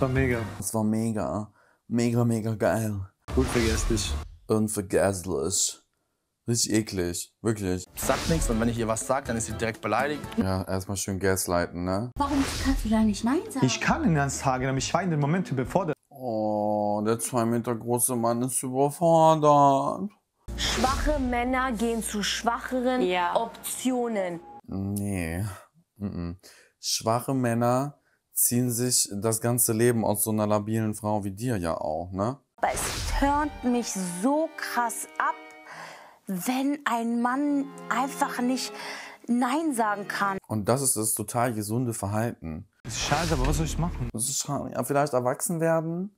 War mega. Es war mega. Mega, mega geil. Unvergesslich. Unvergesslich. Richtig eklig. Wirklich. Sagt nichts und wenn ich ihr was sage, dann ist sie direkt beleidigt. Ja, erstmal schön gaslighten, ne? Warum kannst du da nicht Nein sagen? Ich kann den ganzen Tag, aber ich war in den Moment überfordert. Oh, der 2 Meter große Mann ist überfordert. Schwache Männer gehen zu schwacheren Optionen. Nee. Schwache Männer ziehen sich das ganze Leben aus so einer labilen Frau wie dir ja auch, ne? Aber es turnt mich so krass ab, wenn ein Mann einfach nicht Nein sagen kann. Und das ist das total gesunde Verhalten. Das ist scheiße, aber was soll ich machen? Das ist schade. Vielleicht erwachsen werden?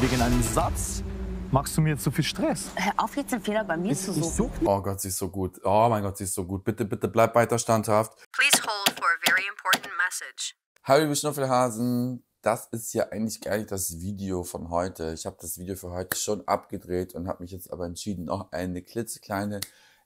Wegen einem Satz? Machst du mir jetzt so viel Stress? Hör auf, jetzt einen Fehler bei mir zu suchen. Oh Gott, sie ist so gut. Oh mein Gott, sie ist so gut. Bitte, bitte bleib weiter standhaft. Please hold for a very important message. Hallo Schnuffelhasen, das ist ja eigentlich gar nicht das Video von heute. Ich habe das Video für heute schon abgedreht und habe mich jetzt aber entschieden, noch eine klitzekleine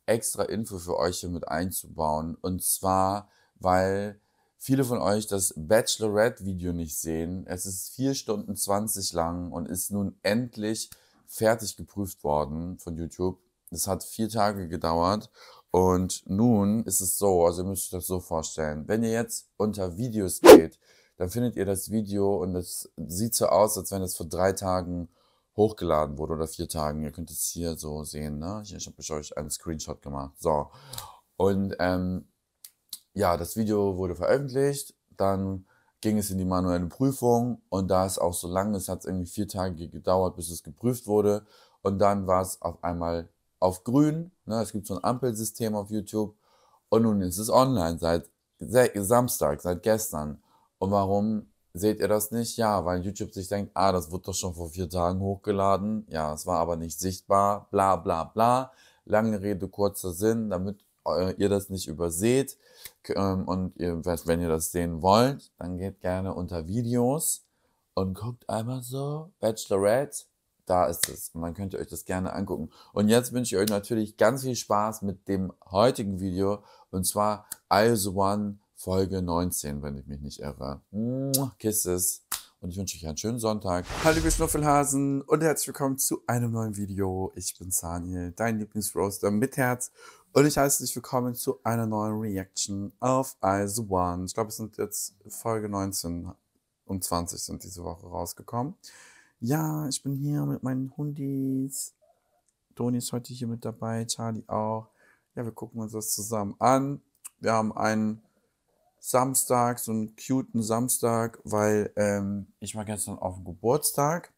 extra Info für euch hier mit einzubauen. Und zwar, weil viele von euch das Bachelorette-Video nicht sehen. Es ist 4 Stunden 20 lang und ist nun endlich fertig geprüft worden von YouTube. Das hat 4 Tage gedauert. Und nun ist es so, also ihr müsst euch das so vorstellen, wenn ihr jetzt unter Videos geht, dann findet ihr das Video und es sieht so aus, als wenn es vor 3 Tagen hochgeladen wurde oder 4 Tagen. Ihr könnt es hier so sehen, ne? Ich habe euch einen Screenshot gemacht. So. Und ja, das Video wurde veröffentlicht, dann ging es in die manuelle Prüfung und da es auch so lang ist, hat es irgendwie 4 Tage gedauert, bis es geprüft wurde und dann war es auf einmal auf grün, ne, es gibt so ein Ampelsystem auf YouTube und nun ist es online seit Samstag, seit gestern. Und warum seht ihr das nicht? Ja, weil YouTube sich denkt, ah, das wurde doch schon vor 4 Tagen hochgeladen. Ja, es war aber nicht sichtbar, bla bla bla. Lange Rede, kurzer Sinn, damit ihr das nicht überseht. Und ihr, wenn ihr das sehen wollt, dann geht gerne unter Videos und guckt einmal so, Bachelorette. Da ist es. Und dann könnt ihr euch das gerne angucken. Und jetzt wünsche ich euch natürlich ganz viel Spaß mit dem heutigen Video. Und zwar Are You the One Folge 19, wenn ich mich nicht irre. Kisses. Und ich wünsche euch einen schönen Sonntag. Hallo liebe Schnuffelhasen und herzlich willkommen zu einem neuen Video. Ich bin Sanijel, dein Lieblingsroaster mit Herz. Und ich heiße dich willkommen zu einer neuen Reaction auf Are You the One. Ich glaube, es sind jetzt Folge 19 und 20 sind diese Woche rausgekommen. Ja, ich bin hier mit meinen Hundis. Doni ist heute hier mit dabei, Charlie auch. Ja, wir gucken uns das zusammen an. Wir haben einen Samstag, so einen cuten Samstag, weil ich war gestern auf dem Geburtstag.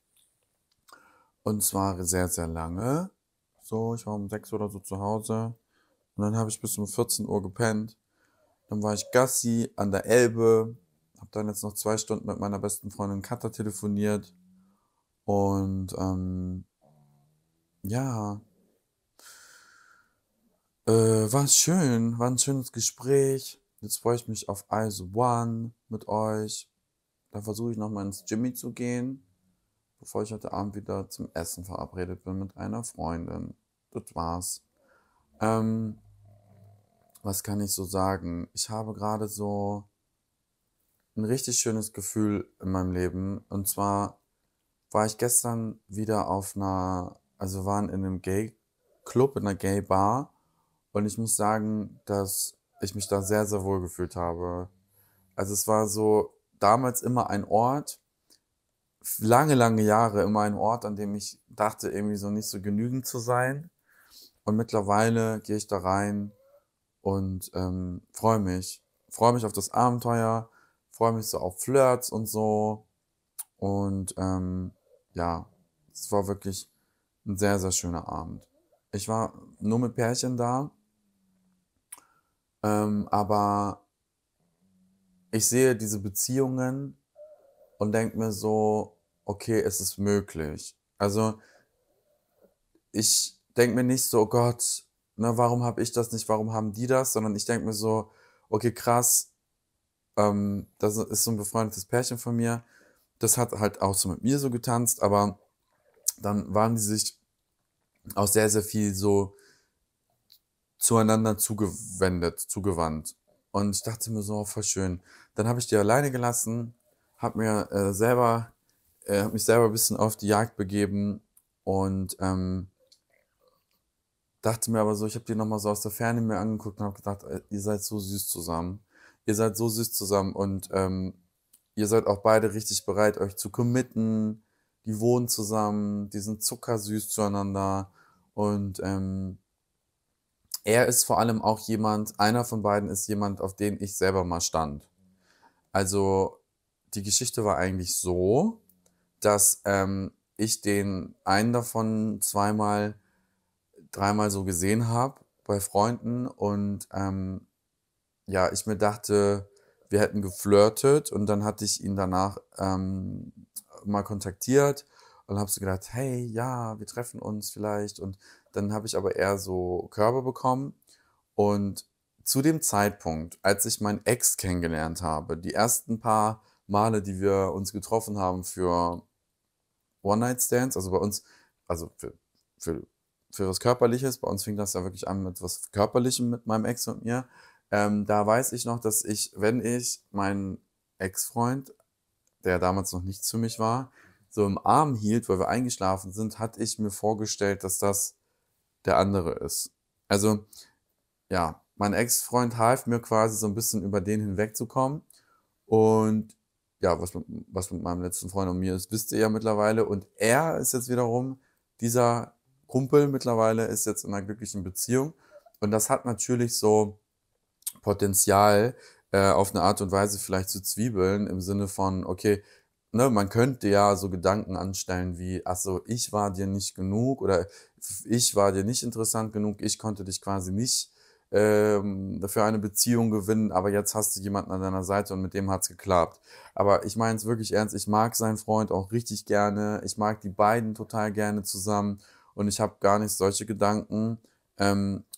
Und zwar sehr, sehr lange. So, ich war um 6 oder so zu Hause. Und dann habe ich bis um 14 Uhr gepennt. Dann war ich Gassi an der Elbe. Habe dann jetzt noch 2 Stunden mit meiner besten Freundin Katja telefoniert. Und ja, war schön, war ein schönes Gespräch. Jetzt freue ich mich auf Are You the One mit euch. Dann versuche ich nochmal ins Jimmy zu gehen, bevor ich heute Abend wieder zum Essen verabredet bin mit einer Freundin. Das war's. Was kann ich so sagen? Ich habe gerade so ein richtig schönes Gefühl in meinem Leben. Und zwar war ich gestern wieder auf einer, also waren in einem Gay-Club, in einer Gay-Bar und ich muss sagen, dass ich mich da sehr, sehr wohl gefühlt habe. Also es war so damals immer ein Ort, lange, lange Jahre immer ein Ort, an dem ich dachte, irgendwie so nicht so genügend zu sein und mittlerweile gehe ich da rein und freue mich auf das Abenteuer, freue mich so auf Flirts und so. Und ja, es war wirklich ein sehr, sehr schöner Abend. Ich war nur mit Pärchen da, aber ich sehe diese Beziehungen und denke mir so, okay, es ist möglich. Also ich denke mir nicht so, oh Gott, ne, warum habe ich das nicht, warum haben die das, sondern ich denke mir so, okay, krass, das ist so ein befreundetes Pärchen von mir. Das hat halt auch so mit mir so getanzt, aber dann waren die sich auch sehr, sehr viel so zueinander zugewandt. Und ich dachte mir so, voll schön. Dann habe ich die alleine gelassen, habe mir selber habe mich selber ein bisschen auf die Jagd begeben und dachte mir aber so, ich habe die nochmal so aus der Ferne mir angeguckt und habe gedacht, ihr seid so süß zusammen. Ihr seid so süß zusammen und ihr seid auch beide richtig bereit, euch zu committen. Die wohnen zusammen, die sind zuckersüß zueinander und er ist vor allem auch jemand, einer von beiden ist jemand, auf den ich selber mal stand. Also die Geschichte war eigentlich so, dass ich den einen davon dreimal so gesehen habe bei Freunden und ja, ich mir dachte, wir hätten geflirtet und dann hatte ich ihn danach mal kontaktiert und habe so gedacht, hey, ja, wir treffen uns vielleicht und dann habe ich aber eher so Körbe bekommen und zu dem Zeitpunkt, als ich meinen Ex kennengelernt habe, die ersten paar Male, die wir uns getroffen haben für One-Night-Stands, also bei uns, also für was Körperliches, bei uns fing das ja wirklich an mit was Körperlichem mit meinem Ex und mir, da weiß ich noch, dass ich, wenn ich meinen Ex-Freund, der damals noch nichts für mich war, so im Arm hielt, weil wir eingeschlafen sind, hatte ich mir vorgestellt, dass das der andere ist. Also, ja, mein Ex-Freund half mir quasi so ein bisschen über den hinwegzukommen und ja, was mit meinem letzten Freund und mir ist, wisst ihr ja mittlerweile und er ist jetzt wiederum, dieser Kumpel mittlerweile ist jetzt in einer glücklichen Beziehung und das hat natürlich so Potenzial, auf eine Art und Weise vielleicht zu zwiebeln, im Sinne von, okay, ne, man könnte ja so Gedanken anstellen wie, ach so, ich war dir nicht genug oder ich war dir nicht interessant genug, ich konnte dich quasi nicht dafür eine Beziehung gewinnen, aber jetzt hast du jemanden an deiner Seite und mit dem hat's geklappt. Aber ich meine es wirklich ernst, ich mag seinen Freund auch richtig gerne, ich mag die beiden total gerne zusammen und ich habe gar nicht solche Gedanken.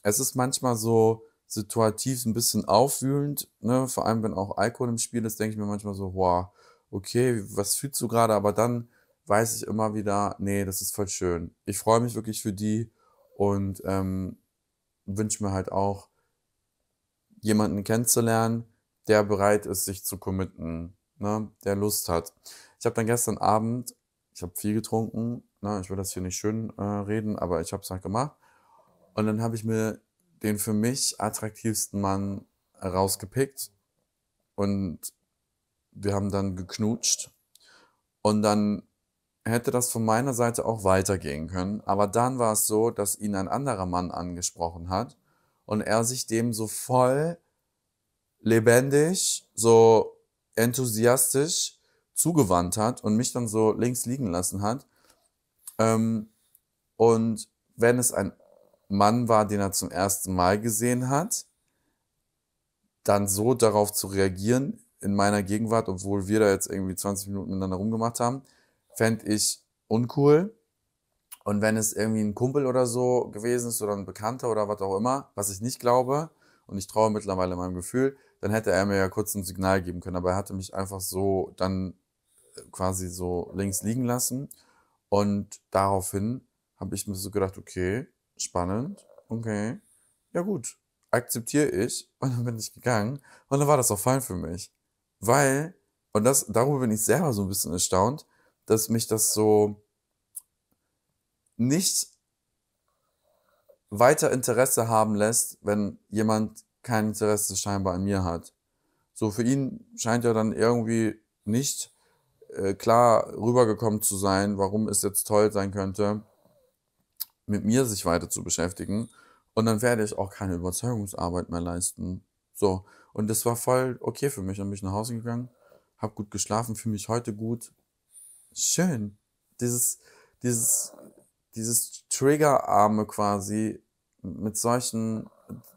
Es ist manchmal so situativ ein bisschen aufwühlend, ne? Vor allem wenn auch Alkohol im Spiel ist, denke ich mir manchmal so, wow, okay, was fühlst du gerade? Aber dann weiß ich immer wieder, nee, das ist voll schön. Ich freue mich wirklich für die und wünsche mir halt auch, jemanden kennenzulernen, der bereit ist, sich zu committen, ne? Der Lust hat. Ich habe dann gestern Abend, ich habe viel getrunken, ne? Ich will das hier nicht schön reden, aber ich habe es halt gemacht. Und dann habe ich mir den für mich attraktivsten Mann rausgepickt und wir haben dann geknutscht und dann hätte das von meiner Seite auch weitergehen können, aber dann war es so, dass ihn ein anderer Mann angesprochen hat und er sich dem so voll lebendig, so enthusiastisch zugewandt hat und mich dann so links liegen lassen hat. Und wenn es ein Mann war, den er zum ersten Mal gesehen hat, dann so darauf zu reagieren in meiner Gegenwart, obwohl wir da jetzt irgendwie 20 Minuten miteinander rumgemacht haben, fände ich uncool. Und wenn es irgendwie ein Kumpel oder so gewesen ist oder ein Bekannter oder was auch immer, was ich nicht glaube und ich traue mittlerweile meinem Gefühl, dann hätte er mir ja kurz ein Signal geben können. Aber er hatte mich einfach so dann quasi so links liegen lassen. Und daraufhin habe ich mir so gedacht, okay, spannend, okay, ja gut, akzeptiere ich. Und dann bin ich gegangen und dann war das auch fein für mich. Weil, und das, darüber bin ich selber so ein bisschen erstaunt, dass mich das so nicht weiter Interesse haben lässt, wenn jemand kein Interesse scheinbar an mir hat. So für ihn scheint ja dann irgendwie nicht klar rübergekommen zu sein, warum es jetzt toll sein könnte, mit mir sich weiter zu beschäftigen. Und dann werde ich auch keine Überzeugungsarbeit mehr leisten. So, und das war voll okay für mich. Dann bin ich nach Hause gegangen, habe gut geschlafen, fühle mich heute gut. Schön. Dieses Triggerarme quasi, mit solchen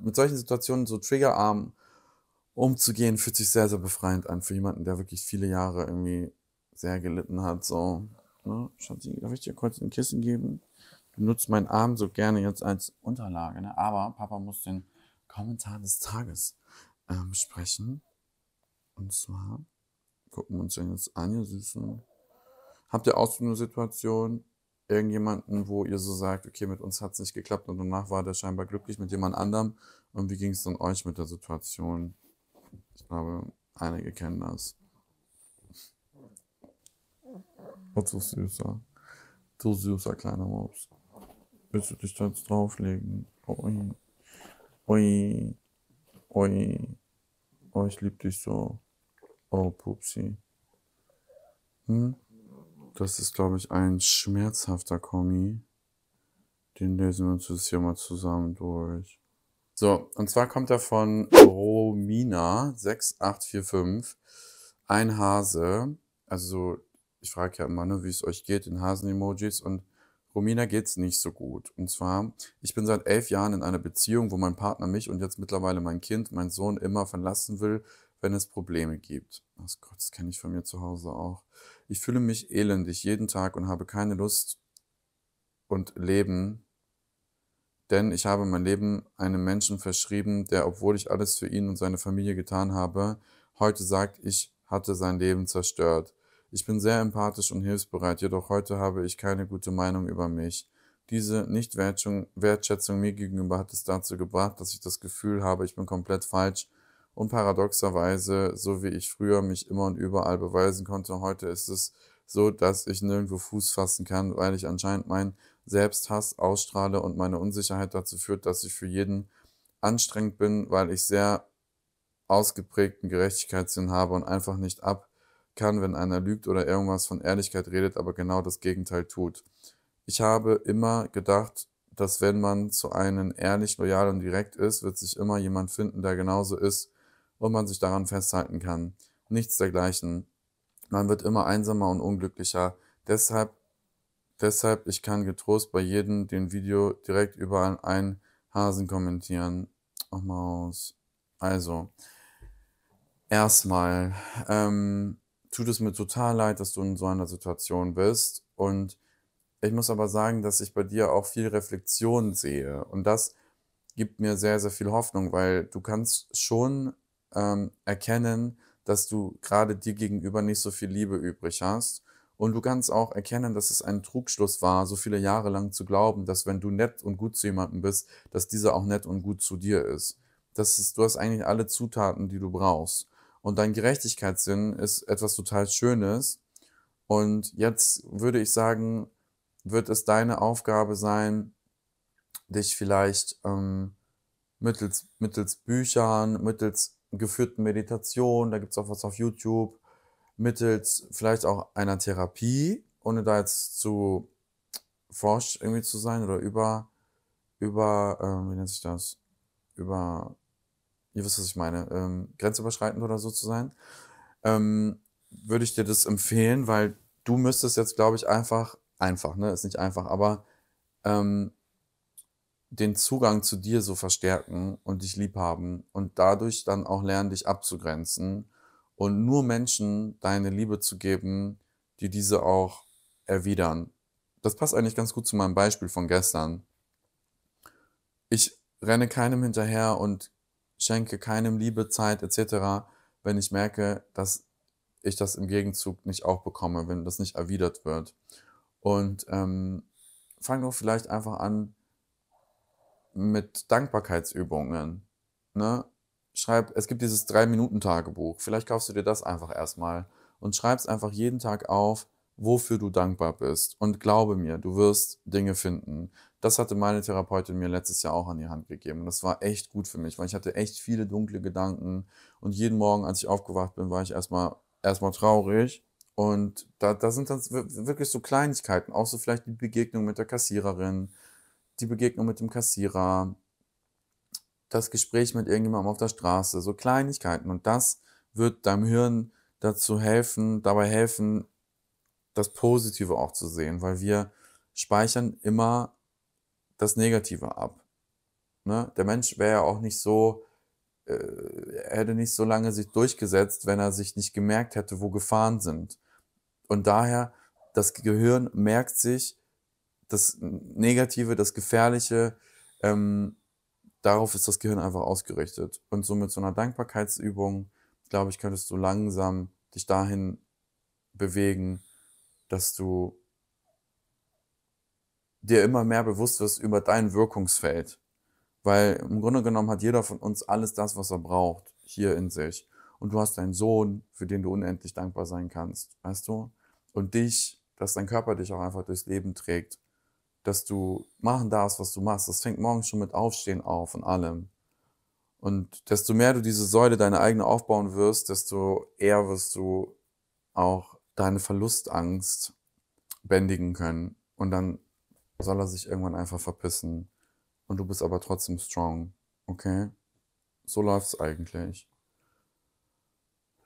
Situationen so triggerarm umzugehen, fühlt sich sehr, sehr befreiend an für jemanden, der wirklich viele Jahre irgendwie sehr gelitten hat. So, ne? Schatzi, darf ich dir kurz ein Kissen geben? Du nutzt meinen Arm so gerne jetzt als Unterlage, ne? Aber Papa muss den Kommentar des Tages besprechen. Und zwar gucken wir uns den jetzt an, ihr Süßen. Habt ihr auch so eine Situation, irgendjemanden, wo ihr so sagt, okay, mit uns hat es nicht geklappt und danach war der scheinbar glücklich mit jemand anderem? Und wie ging es dann euch mit der Situation? Ich glaube, einige kennen das. Und so süßer. So süßer kleiner Maus. Willst du dich da jetzt drauflegen? Oi. Oi. Oi. Oh, ich lieb dich so. Oh, Pupsi. Hm? Das ist, glaube ich, ein schmerzhafter Kommi. Den lesen wir uns jetzt hier mal zusammen durch. So, und zwar kommt er von Romina 6845. Ein Hase. Also, ich frage ja immer, ne, wie es euch geht in Hasen-Emojis. Und Romina geht's nicht so gut. Und zwar, ich bin seit 11 Jahren in einer Beziehung, wo mein Partner mich und jetzt mittlerweile mein Kind, mein Sohn immer verlassen will, wenn es Probleme gibt. Ach Gott, das kenne ich von mir zu Hause auch. Ich fühle mich elendig jeden Tag und habe keine Lust und Leben, denn ich habe mein Leben einem Menschen verschrieben, der, obwohl ich alles für ihn und seine Familie getan habe, heute sagt, ich hatte sein Leben zerstört. Ich bin sehr empathisch und hilfsbereit, jedoch heute habe ich keine gute Meinung über mich. Diese Nichtwertschätzung mir gegenüber hat es dazu gebracht, dass ich das Gefühl habe, ich bin komplett falsch und paradoxerweise, so wie ich früher mich immer und überall beweisen konnte, heute ist es so, dass ich nirgendwo Fuß fassen kann, weil ich anscheinend meinen Selbsthass ausstrahle und meine Unsicherheit dazu führt, dass ich für jeden anstrengend bin, weil ich sehr ausgeprägten Gerechtigkeitssinn habe und einfach nicht ab kann, wenn einer lügt oder irgendwas von Ehrlichkeit redet, aber genau das Gegenteil tut. Ich habe immer gedacht, dass wenn man zu einem ehrlich, loyal und direkt ist, wird sich immer jemand finden, der genauso ist und man sich daran festhalten kann. Nichts dergleichen. Man wird immer einsamer und unglücklicher. Deshalb, ich kann getrost bei jedem den Video direkt über einen Hasen kommentieren. Ach, Maus. Also, erstmal, tut es mir total leid, dass du in so einer Situation bist. Und ich muss aber sagen, dass ich bei dir auch viel Reflexion sehe. Und das gibt mir sehr, sehr viel Hoffnung, weil du kannst schon erkennen, dass du gerade dir gegenüber nicht so viel Liebe übrig hast. Und du kannst auch erkennen, dass es ein Trugschluss war, so viele Jahre lang zu glauben, dass wenn du nett und gut zu jemandem bist, dass dieser auch nett und gut zu dir ist. Du hast eigentlich alle Zutaten, die du brauchst. Und dein Gerechtigkeitssinn ist etwas total Schönes. Und jetzt würde ich sagen, wird es deine Aufgabe sein, dich vielleicht mittels Büchern, mittels geführten Meditationen, da gibt es auch was auf YouTube, mittels vielleicht auch einer Therapie, ohne da jetzt zu forsch irgendwie zu sein oder wie nennt sich das? Ihr wisst, was ich meine, grenzüberschreitend oder so zu sein, würde ich dir das empfehlen, weil du müsstest jetzt, glaube ich, ist nicht einfach, aber den Zugang zu dir so verstärken und dich lieb haben und dadurch dann auch lernen, dich abzugrenzen und nur Menschen deine Liebe zu geben, die diese auch erwidern. Das passt eigentlich ganz gut zu meinem Beispiel von gestern. Ich renne keinem hinterher und schenke keinem Liebe, Zeit etc., wenn ich merke, dass ich das im Gegenzug nicht auch bekomme, wenn das nicht erwidert wird. Und fang doch vielleicht einfach an mit Dankbarkeitsübungen. Ne? Es gibt dieses 3-Minuten-Tagebuch. Vielleicht kaufst du dir das einfach erstmal und schreibst einfach jeden Tag auf, wofür du dankbar bist. Und glaube mir, du wirst Dinge finden. Das hatte meine Therapeutin mir letztes Jahr auch an die Hand gegeben. Und das war echt gut für mich, weil ich hatte echt viele dunkle Gedanken. Und jeden Morgen, als ich aufgewacht bin, war ich erstmal traurig. Und da sind dann wirklich so Kleinigkeiten. Auch so vielleicht die Begegnung mit der Kassiererin, die Begegnung mit dem Kassierer, das Gespräch mit irgendjemandem auf der Straße. So Kleinigkeiten. Und das wird deinem Hirn dabei helfen, das Positive auch zu sehen, weil wir speichern immer das Negative ab. Ne? Der Mensch wäre ja auch nicht so, er hätte nicht so lange sich durchgesetzt, wenn er sich nicht gemerkt hätte, wo Gefahren sind. Und daher, das Gehirn merkt sich das Negative, das Gefährliche, darauf ist das Gehirn einfach ausgerichtet. Und so mit so einer Dankbarkeitsübung, glaube ich, könntest du langsam dich dahin bewegen, dass du dir immer mehr bewusst wirst über dein Wirkungsfeld. Weil im Grunde genommen hat jeder von uns alles das, was er braucht, hier in sich. Und du hast deinen Sohn, für den du unendlich dankbar sein kannst, weißt du? Und dich, dass dein Körper dich auch einfach durchs Leben trägt, dass du machen darfst, was du machst. Das fängt morgens schon mit Aufstehen auf und allem. Und desto mehr du diese Säule, deine eigene, aufbauen wirst, desto eher wirst du auch deine Verlustangst bändigen können. Und dann soll er sich irgendwann einfach verpissen. Und du bist aber trotzdem strong, okay? So läuft's eigentlich.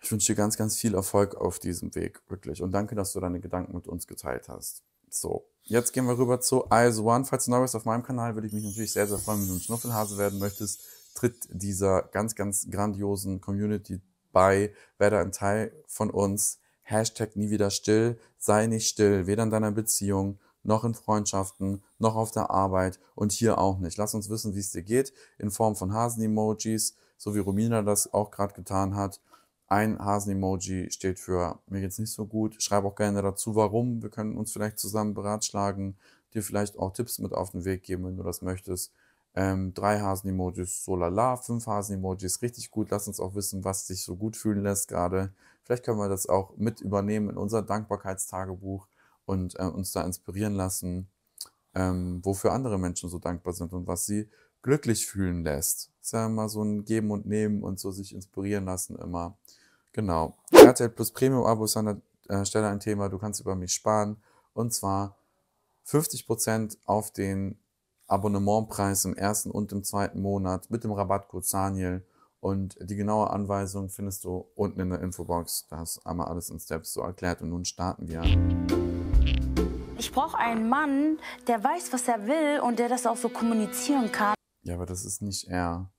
Ich wünsche dir ganz, ganz viel Erfolg auf diesem Weg, wirklich. Und danke, dass du deine Gedanken mit uns geteilt hast. So, jetzt gehen wir rüber zu Are You the One. Falls du neu bist auf meinem Kanal, würde ich mich natürlich sehr, sehr freuen, wenn du ein Schnuffelhase werden möchtest. Tritt dieser ganz, ganz grandiosen Community bei. Werde ein Teil von uns. Hashtag nie wieder still. Sei nicht still, weder in deiner Beziehung, noch in Freundschaften, noch auf der Arbeit und hier auch nicht. Lass uns wissen, wie es dir geht, in Form von Hasen-Emojis, so wie Romina das auch gerade getan hat. Ein Hasen-Emoji steht für mir geht's nicht so gut. Schreib auch gerne dazu, warum. Wir können uns vielleicht zusammen beratschlagen, dir vielleicht auch Tipps mit auf den Weg geben, wenn du das möchtest. 3 Hasen-Emojis, so lala. 5 Hasen-Emojis, richtig gut. Lass uns auch wissen, was dich so gut fühlen lässt gerade. Vielleicht können wir das auch mit übernehmen in unser Dankbarkeitstagebuch und uns da inspirieren lassen, wofür andere Menschen so dankbar sind und was sie glücklich fühlen lässt. Ist ja immer so ein Geben und Nehmen und so sich inspirieren lassen immer. Genau. RTL+ Premium-Abo ist an der Stelle ein Thema. Du kannst über mich sparen. Und zwar 50% auf den Abonnementpreis im ersten und im zweiten Monat mit dem Rabattcode Sanijel. Und die genaue Anweisung findest du unten in der Infobox. Da ist einmal alles in Steps so erklärt. Und nun starten wir. Ich brauche einen Mann, der weiß, was er will und der das auch so kommunizieren kann. Ja, aber das ist nicht er.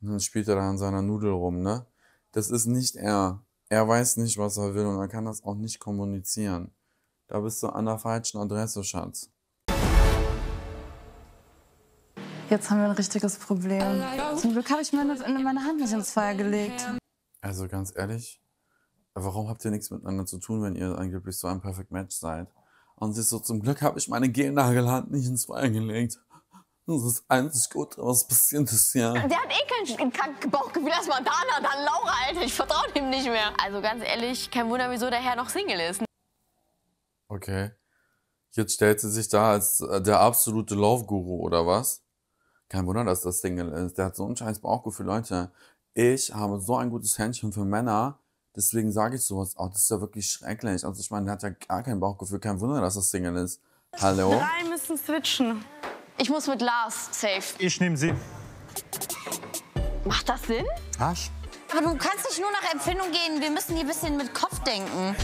Und dann spielt er da an seiner Nudel rum, ne? Das ist nicht er. Er weiß nicht, was er will und er kann das auch nicht kommunizieren. Da bist du an der falschen Adresse, Schatz. Jetzt haben wir ein richtiges Problem. Zum Glück habe ich meine Hand nicht ins Feuer gelegt. Also ganz ehrlich, warum habt ihr nichts miteinander zu tun, wenn ihr angeblich so ein Perfect Match seid? Und sie so, zum Glück habe ich meine Gelnagelhand nicht ins Feuer gelegt. Das ist einzig gut, was passiert ist hier. Der hat eh kein Kackbauchgefühl als Mandana, dann Laura, Alter. Ich vertraue dem nicht mehr. Also ganz ehrlich, kein Wunder, wieso der Herr noch Single ist. Okay. Jetzt stellt sie sich da als der absolute Love-Guru, oder was? Kein Wunder, dass das Single ist. Der hat so ein scheiß Bauchgefühl, Leute. Ich habe so ein gutes Händchen für Männer. Deswegen sage ich sowas auch. Das ist ja wirklich schrecklich. Also ich meine, der hat ja gar kein Bauchgefühl. Kein Wunder, dass das Single ist. Hallo? 3 müssen switchen. Ich muss mit Lars. Safe. Ich nehme sie. Macht das Sinn? Arsch. Aber du kannst nicht nur nach Empfindung gehen. Wir müssen hier ein bisschen mit Kopf denken.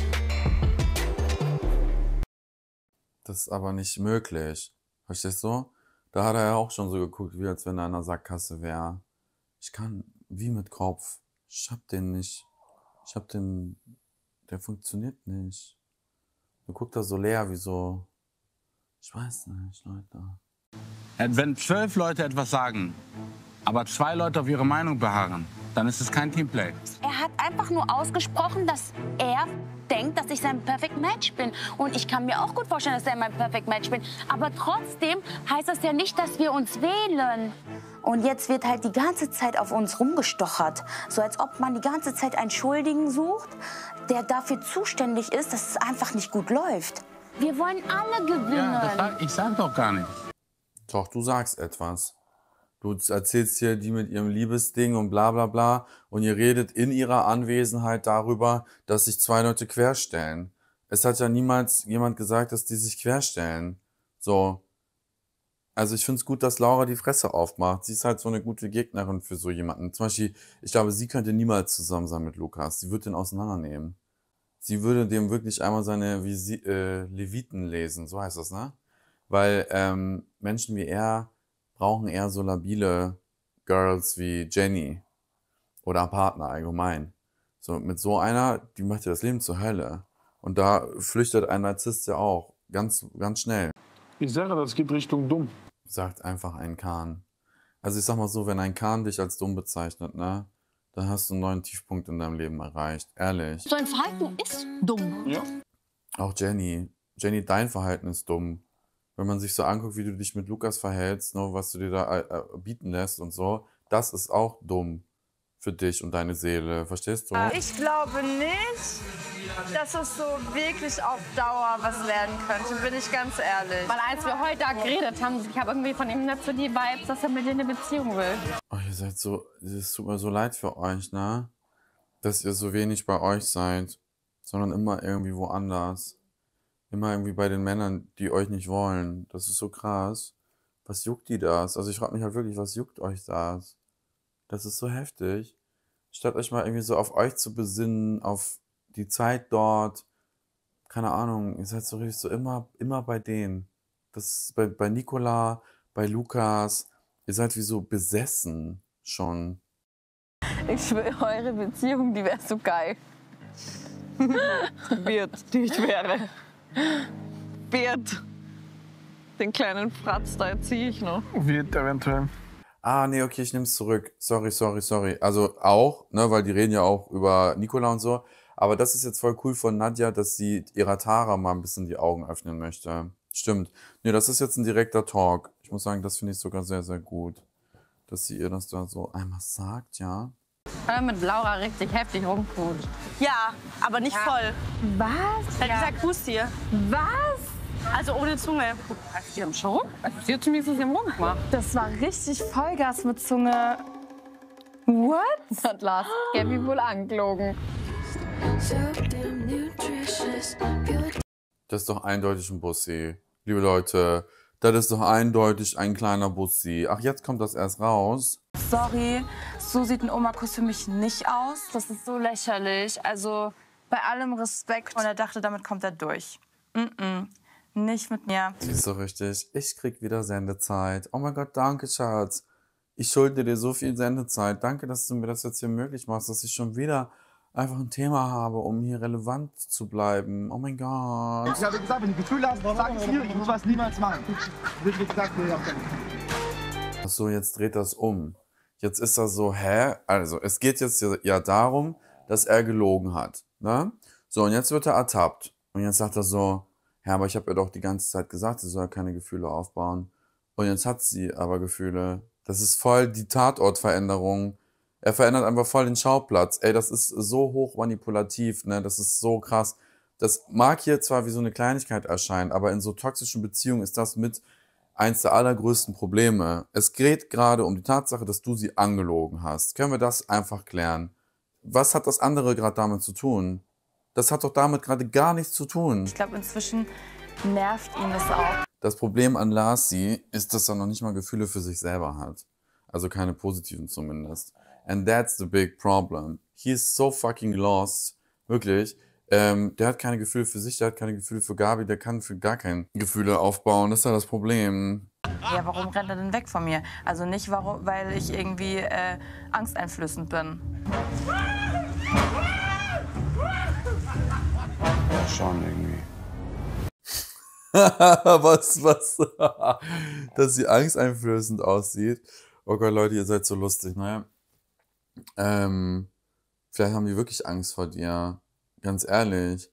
Das ist aber nicht möglich. Verstehst du? Da hat er ja auch schon so geguckt, wie als wenn er in einer Sackgasse wäre. Ich kann wie mit Kopf. Ich hab den nicht. Ich hab den... Der funktioniert nicht. Du guckst da so leer wie so... Ich weiß nicht, Leute. Wenn 12 Leute etwas sagen, aber 2 Leute auf ihre Meinung beharren, dann ist es kein Teamplay. Er hat einfach nur ausgesprochen, dass er denkt, dass ich sein Perfect Match bin. Und ich kann mir auch gut vorstellen, dass er mein Perfect Match bin. Aber trotzdem heißt das ja nicht, dass wir uns wählen. Und jetzt wird halt die ganze Zeit auf uns rumgestochert. So als ob man die ganze Zeit einen Schuldigen sucht, der dafür zuständig ist, dass es einfach nicht gut läuft. Wir wollen alle gewinnen. Ja, das ich sag doch gar nicht. Doch, du sagst etwas. Du erzählst hier die mit ihrem Liebesding und bla bla bla. Und ihr redet in ihrer Anwesenheit darüber, dass sich 2 Leute querstellen. Es hat ja niemals jemand gesagt, dass die sich querstellen. So. Also ich find's gut, dass Laura die Fresse aufmacht. Sie ist halt so eine gute Gegnerin für so jemanden. Zum Beispiel, ich glaube, sie könnte niemals zusammen sein mit Lukas. Sie würde den auseinandernehmen. Sie würde dem wirklich einmal seine Leviten lesen. So heißt das, ne? Weil Menschen wie er brauchen eher so labile Girls wie Jenny oder Partner allgemein. So, mit so einer, die macht ja das Leben zur Hölle. Und da flüchtet ein Narzisst ja auch ganz, ganz schnell. Ich sage, das geht Richtung dumm. Sagt einfach ein Kahn. Also ich sag mal so, wenn ein Kahn dich als dumm bezeichnet, ne, dann hast du einen neuen Tiefpunkt in deinem Leben erreicht. Ehrlich. Sein Verhalten ist dumm. Ja. Auch Jenny. Jenny, dein Verhalten ist dumm. Wenn man sich so anguckt, wie du dich mit Lukas verhältst, ne, was du dir da bieten lässt und so, das ist auch dumm für dich und deine Seele, verstehst du? Ich glaube nicht, dass es so wirklich auf Dauer was werden könnte, bin ich ganz ehrlich. Weil als wir heute da geredet haben, ich habe irgendwie von ihm nicht so die Vibes, dass er mit dir eine Beziehung will. Oh, ihr seid so, es tut mir so leid für euch, ne? Dass ihr so wenig bei euch seid, sondern immer irgendwie woanders. Immer irgendwie bei den Männern, die euch nicht wollen. Das ist so krass. Was juckt die das? Also ich frage mich halt wirklich, was juckt euch das? Das ist so heftig. Statt euch mal irgendwie so auf euch zu besinnen, auf die Zeit dort. Keine Ahnung, ihr seid so richtig so immer bei denen. Das bei Nikola, bei Lukas. Ihr seid wie so besessen schon. Ich will eure Beziehung, die wäre so geil. Wird, die ich wäre. Bert, den kleinen Fratz, da erziehe ich noch. Wird eventuell. Ah, nee, okay, ich nehme es zurück. Sorry. Also auch, ne, weil die reden ja auch über Nikola und so. Aber das ist jetzt voll cool von Nadja, dass sie ihrer Tara mal ein bisschen die Augen öffnen möchte. Stimmt. Nee, das ist jetzt ein direkter Talk. Ich muss sagen, das finde ich sogar sehr, sehr gut. Dass sie ihr das da so einmal sagt, ja. Weil er mit Laura richtig heftig rumknutscht. Ja, aber nicht voll. Was? Bei dieser Kuss hier. Was? Also ohne Zunge. Sie haben schon? Sie hat zumindest im Mund gemacht. Das war richtig Vollgas mit Zunge. What? Das hat Lars Gabi wohl angelogen. Das ist doch eindeutig ein Bussi. Liebe Leute, das ist doch eindeutig ein kleiner Bussi. Ach, jetzt kommt das erst raus. Sorry, so sieht ein Oma-Kuss für mich nicht aus. Das ist so lächerlich. Also bei allem Respekt. Und er dachte, damit kommt er durch. Nicht mit mir. Sie ist so richtig. Ich krieg wieder Sendezeit. Oh mein Gott, danke, Schatz. Ich schulde dir so viel Sendezeit. Danke, dass du mir das jetzt hier möglich machst, dass ich schon wieder einfach ein Thema habe, um hier relevant zu bleiben. Oh mein Gott. Ich habe gesagt, wenn ich Gefühle habe, sag ich dir, ich muss was niemals machen. Wirklich gesagt, nee, auch nicht. Ach so, jetzt dreht das um. Jetzt ist er so, hä? Also, es geht jetzt ja darum, dass er gelogen hat. Ne? So, und jetzt wird er ertappt. Und jetzt sagt er so, ja, aber ich habe ihr doch die ganze Zeit gesagt, sie soll keine Gefühle aufbauen. Und jetzt hat sie aber Gefühle. Das ist voll die Tatortveränderung. Er verändert einfach voll den Schauplatz. Ey, das ist so hoch manipulativ, ne? Das ist so krass. Das mag hier zwar wie so eine Kleinigkeit erscheinen, aber in so toxischen Beziehungen ist das mit eins der allergrößten Probleme. Es geht gerade um die Tatsache, dass du sie angelogen hast. Können wir das einfach klären? Was hat das andere gerade damit zu tun? Das hat doch damit gerade gar nichts zu tun. Ich glaube, inzwischen nervt ihn das auch. Das Problem an Larsi ist, dass er noch nicht mal Gefühle für sich selber hat. Also keine positiven zumindest. And that's the big problem. He is so fucking lost. Wirklich. Der hat keine Gefühle für sich, der hat keine Gefühle für Gabi, der kann für gar keine Gefühle aufbauen. Das ist ja das Problem. Ja, warum rennt er denn weg von mir? Also nicht, warum, weil ich irgendwie angsteinflößend bin. Schon irgendwie. was? Dass sie angsteinflößend aussieht. Oh Gott, Leute, ihr seid so lustig, ne? Vielleicht haben die wirklich Angst vor dir. Ganz ehrlich,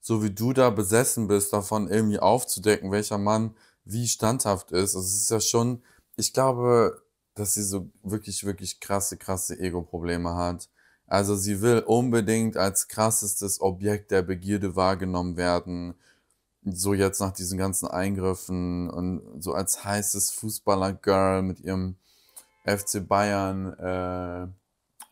so wie du da besessen bist, davon irgendwie aufzudecken, welcher Mann wie standhaft ist. Also es ist ja schon, ich glaube, dass sie so wirklich krasse Ego-Probleme hat. Also sie will unbedingt als krassestes Objekt der Begierde wahrgenommen werden. So jetzt nach diesen ganzen Eingriffen und so als heißes Fußballer-Girl mit ihrem FC Bayern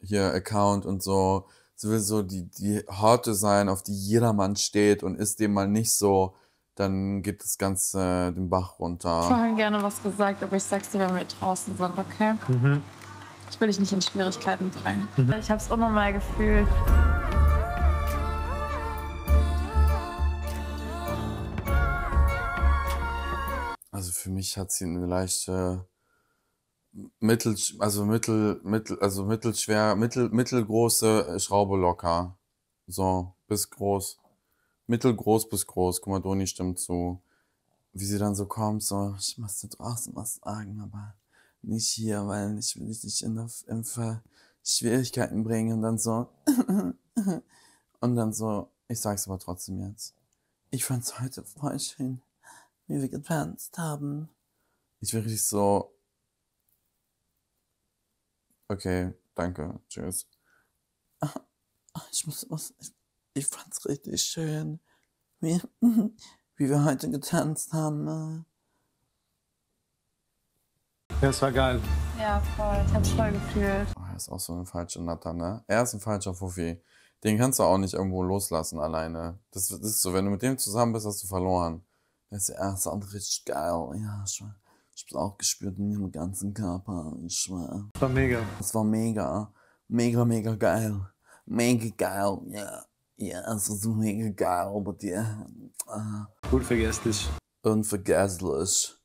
hier Account und so. Sie will so die Horte sein, auf die jedermann steht, und ist dem mal nicht so, dann geht das Ganze den Bach runter. Ich habe gerne was gesagt, aber ich sag's dir, wenn wir draußen sind, okay? Ich will dich nicht in Schwierigkeiten bringen. Ich hab's immer mal gefühlt. Also für mich hat sie eine leichte mittelgroße Schraube locker. So, bis groß. Mittelgroß bis groß. Guck mal, Doni stimmt zu. Wie sie dann so kommt, so, ich muss da draußen was sagen, aber nicht hier, weil ich will dich nicht in Schwierigkeiten bringen. Und dann so, ich sag's aber trotzdem jetzt. Ich fand's heute voll schön, wie wir getanzt haben. Ich will richtig so, okay, danke, tschüss. Ich muss, ich, Ich fand's richtig schön, wie wir heute getanzt haben. Das war geil. Ja, voll. Ich hab's voll gefühlt. Oh, er ist auch so eine falsche Natter, ne? Er ist ein falscher Fuffi. Den kannst du auch nicht irgendwo loslassen alleine. Das ist so, wenn du mit dem zusammen bist, hast du verloren. Das ist das andere richtig geil. Ja, ich hab's auch gespürt in ihrem ganzen Körper. Ich schwör. Das war mega. Das war mega. Mega, mega geil. Mega geil, ja. Yeah. Ja, yeah, es ist mega geil bei dir. Unvergesslich. Unvergesslich.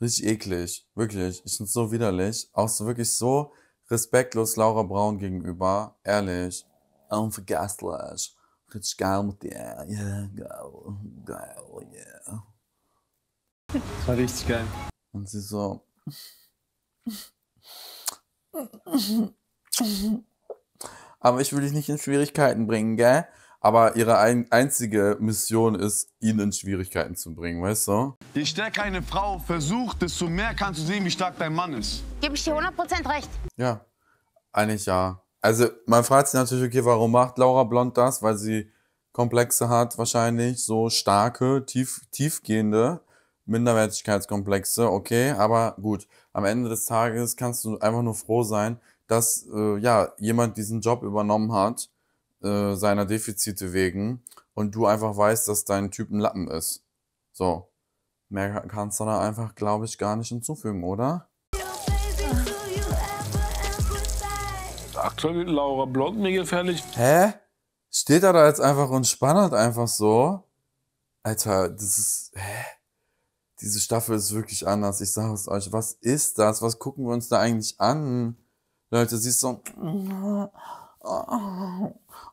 Richtig eklig, wirklich. Ich find's so widerlich. Auch so wirklich so respektlos Laura Braun gegenüber. Ehrlich. Unvergesslich. Richtig geil mit dir. Yeah, geil. Geil, yeah. Das war richtig geil. Und sie so. Aber ich will dich nicht in Schwierigkeiten bringen, gell? Aber ihre einzige Mission ist, ihn in Schwierigkeiten zu bringen, weißt du? Je stärker eine Frau versucht, desto mehr kannst du sehen, wie stark dein Mann ist. Gebe ich dir 100% recht. Ja, eigentlich ja. Also man fragt sich natürlich, okay, warum macht Laura Blond das? Weil sie Komplexe hat wahrscheinlich, so starke, tiefgehende Minderwertigkeitskomplexe, okay? Aber gut, am Ende des Tages kannst du einfach nur froh sein, dass ja, jemand diesen Job übernommen hat, seiner Defizite wegen, und du einfach weißt, dass dein Typ ein Lappen ist. So. Mehr kannst du da einfach, glaube ich, gar nicht hinzufügen, oder? Aktuell Laura Blond mir gefährlich. Hä? Steht er da jetzt einfach und spannert einfach so? Alter, das ist... Hä? Diese Staffel ist wirklich anders, ich sage es euch. Was ist das? Was gucken wir uns da eigentlich an? Leute, sie ist so...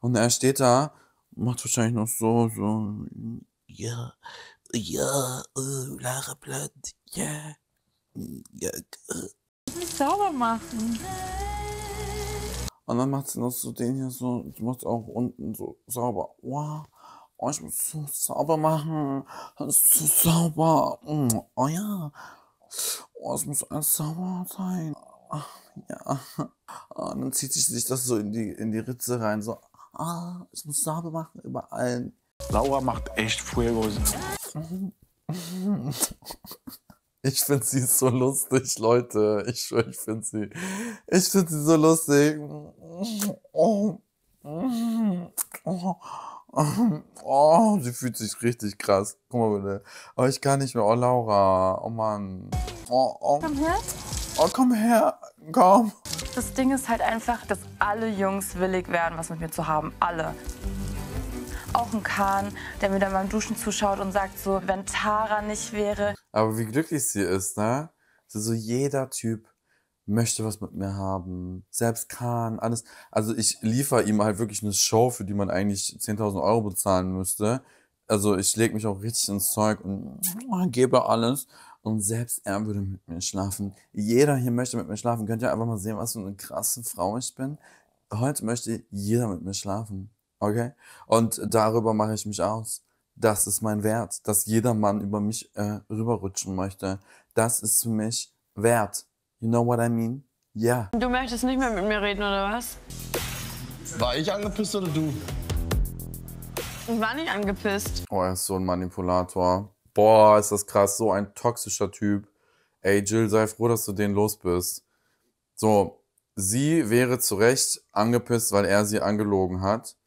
Und er steht da, macht wahrscheinlich noch so... Ja, ja, Lara Blatt, ja. Ja. Nicht sauber machen. Und dann macht sie noch so den hier so, sie macht auch unten so sauber. Wow, oh, ich muss so sauber machen. Das ist so sauber. Oh ja. Oh, es muss alles sauber sein. Ja, und dann zieht sich das so in die Ritze rein, so, es muss sauber machen über allen. Laura macht echt Fuegos. Ich finde sie so lustig, Leute. Ich finde sie so lustig. Oh, sie fühlt sich richtig krass. Guck mal bitte. Aber ich kann nicht mehr. Oh, Laura. Oh, Mann. Oh. Komm her. Oh, komm her. Komm. Das Ding ist halt einfach, dass alle Jungs willig werden, was mit mir zu haben. Alle. Auch ein Kahn, der mir dann beim Duschen zuschaut und sagt so, wenn Tara nicht wäre. Aber wie glücklich sie ist, ne? So jeder Typ möchte was mit mir haben. Selbst Kahn, alles. Also ich liefere ihm halt wirklich eine Show, für die man eigentlich 10.000 € bezahlen müsste. Also ich lege mich auch richtig ins Zeug und gebe alles. Und selbst er würde mit mir schlafen. Jeder hier möchte mit mir schlafen. Könnt ihr einfach mal sehen, was für eine krasse Frau ich bin? Heute möchte jeder mit mir schlafen. Okay? Und darüber mache ich mich aus. Das ist mein Wert. Dass jeder Mann über mich rüberrutschen möchte. Das ist für mich wert. You know what I mean? Ja. Yeah. Du möchtest nicht mehr mit mir reden, oder was? War ich angepisst oder du? Ich war nicht angepisst. Oh, er ist so ein Manipulator. Boah, ist das krass, so ein toxischer Typ. Ey, Jill, sei froh, dass du den los bist. So, sie wäre zu Recht angepisst, weil er sie angelogen hat.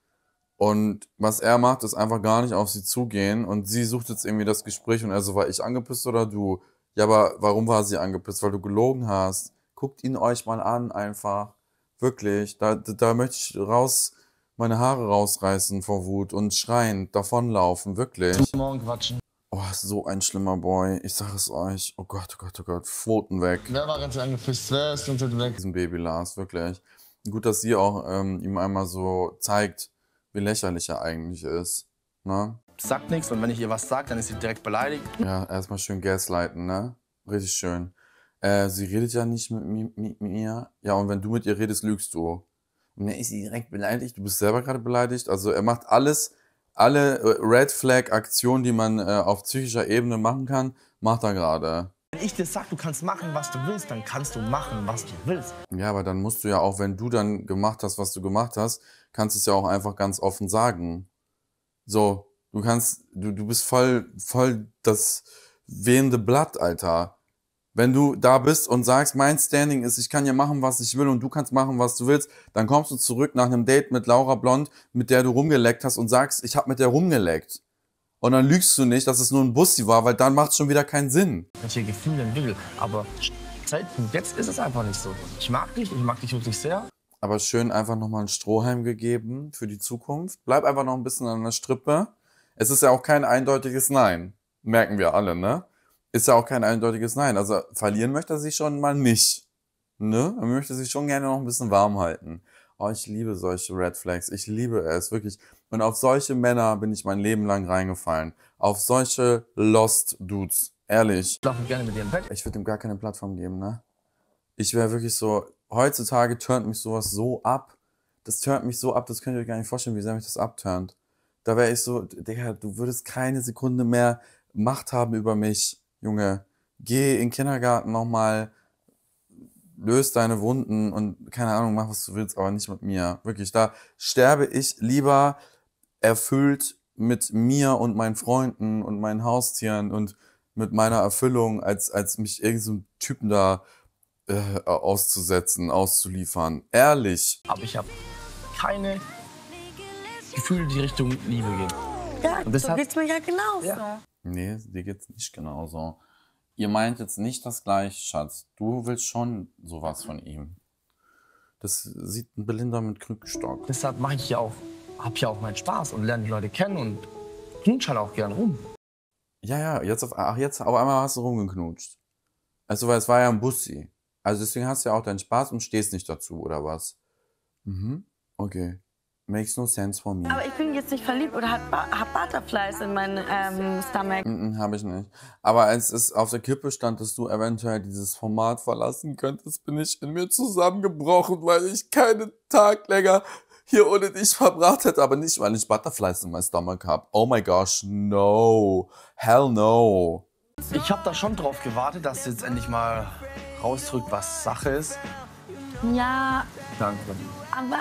Und was er macht, ist einfach gar nicht auf sie zugehen. Und sie sucht jetzt irgendwie das Gespräch und er so, war ich angepisst oder du? Ja, aber warum war sie angepisst? Weil du gelogen hast. Guckt ihn euch mal an einfach. Wirklich, da möchte ich raus... meine Haare rausreißen vor Wut und schreien, davonlaufen, wirklich. Morgen quatschen. Oh, so ein schlimmer Boy. Ich sag es euch. Oh Gott, oh Gott, oh Gott. Pfoten weg. Wer war ganz angepisst? Wer ist ganz weg? Diesen Baby Lars, wirklich. Gut, dass sie auch ihm einmal so zeigt, wie lächerlich er eigentlich ist. Ne? Sagt nichts, und wenn ich ihr was sag, dann ist sie direkt beleidigt. Ja, erstmal schön gaslighten, ne? Richtig schön. Sie redet ja nicht mit mir. Ja, und wenn du mit ihr redest, lügst du. Und er ist direkt beleidigt, du bist selber gerade beleidigt. Also er macht alles, alle Red Flag Aktionen, die man auf psychischer Ebene machen kann, macht er gerade. Wenn ich dir sag, du kannst machen, was du willst, dann kannst du machen, was du willst. Ja, aber dann musst du ja auch, wenn du dann gemacht hast, was du gemacht hast, kannst du es ja auch einfach ganz offen sagen. So, du kannst, du bist voll das wehende Blatt, Alter. Wenn du da bist und sagst, mein Standing ist, ich kann ja machen, was ich will und du kannst machen, was du willst, dann kommst du zurück nach einem Date mit Laura Blond, mit der du rumgeleckt hast und sagst, ich habe mit der rumgeleckt. Und dann lügst du nicht, dass es nur ein Bussi war, weil dann macht es schon wieder keinen Sinn. Ich habe Gefühle entwickelt, aber jetzt ist es einfach nicht so. Ich mag dich wirklich sehr. Aber schön einfach nochmal einen Strohhalm gegeben für die Zukunft. Bleib einfach noch ein bisschen an der Strippe. Es ist ja auch kein eindeutiges Nein. Merken wir alle, ne? Ist ja auch kein eindeutiges Nein. Also verlieren möchte er sich schon mal nicht. Ne? Er möchte sich schon gerne noch ein bisschen warm halten. Oh, ich liebe solche Red Flags. Ich liebe es, wirklich. Und auf solche Männer bin ich mein Leben lang reingefallen. Auf solche Lost Dudes. Ehrlich. Ich laufe gerne mit dir im Bett. Ich würde ihm gar keine Plattform geben, ne? Ich wäre wirklich so... Heutzutage turnt mich sowas so ab. Das turnt mich so ab, das könnt ihr euch gar nicht vorstellen, wie sehr mich das abturnt. Da wäre ich so, Digga, du würdest keine Sekunde mehr Macht haben über mich, Junge. Geh in den Kindergarten nochmal, löse deine Wunden und keine Ahnung, mach was du willst, aber nicht mit mir. Wirklich, da sterbe ich lieber erfüllt mit mir und meinen Freunden und meinen Haustieren und mit meiner Erfüllung, als mich irgend so ein Typen da auszusetzen, auszuliefern. Ehrlich. Aber ich habe keine Gefühle, die Richtung Liebe gehen. Ja, und deshalb, so geht's mir ja genauso. Ja. Nee, dir geht's nicht genauso. Ihr meint jetzt nicht das Gleiche, Schatz. Du willst schon sowas von ihm. Das sieht ein Belinda mit Krückstock. Deshalb mache ich ja auch, hab ja auch meinen Spaß und lerne die Leute kennen und knutsch halt auch gern rum. Ja, ja, jetzt auf einmal hast du rumgeknutscht. Also, weil es war ja ein Bussi. Also deswegen hast du ja auch deinen Spaß und stehst nicht dazu, oder was? Mhm, okay. Makes no sense for me. Aber ich bin jetzt nicht verliebt oder hab Butterflies in meinem Stomach. Mhm, hab ich nicht. Aber als es auf der Kippe stand, dass du eventuell dieses Format verlassen könntest, bin ich in mir zusammengebrochen, weil ich keinen Tag länger hier ohne dich verbracht hätte. Aber nicht, weil ich Butterflies in meinem Stomach hab. Oh my gosh, no. Hell no. Ich habe da schon drauf gewartet, dass du jetzt endlich mal rausdrückt, was Sache ist. Ja. Danke. Aber.